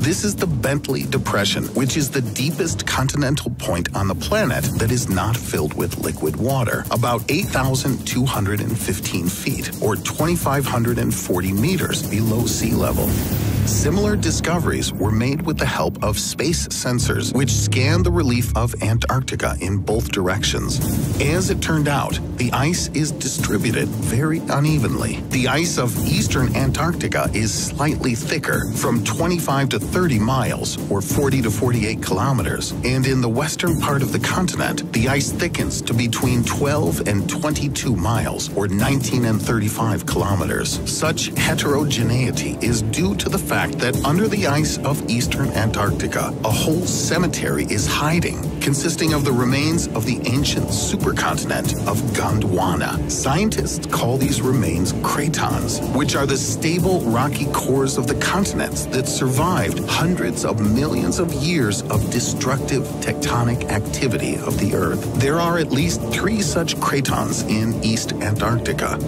This is the Bentley Depression, which is the deepest continental point on the planet that is not filled with liquid water, about 8,215 feet, or 2,540 meters below sea level. Similar discoveries were made with the help of space sensors, which scanned the relief of Antarctica in both directions. As it turned out, the ice is distributed very unevenly. The ice of eastern Antarctica is slightly thicker, from 25 to 30 miles, or 40 to 48 kilometers, and in the western part of the continent, the ice thickens to between 12 and 22 miles, or 19 and 35 kilometers. Such heterogeneity is due to the fact that under the ice of eastern Antarctica, a whole cemetery is hiding, consisting of the remains of the ancient supercontinent of Gondwana. Scientists call these remains cratons, which are the stable rocky cores of the continents that survived hundreds of millions of years of destructive tectonic activity of the Earth. There are at least 3 such cratons in East Antarctica.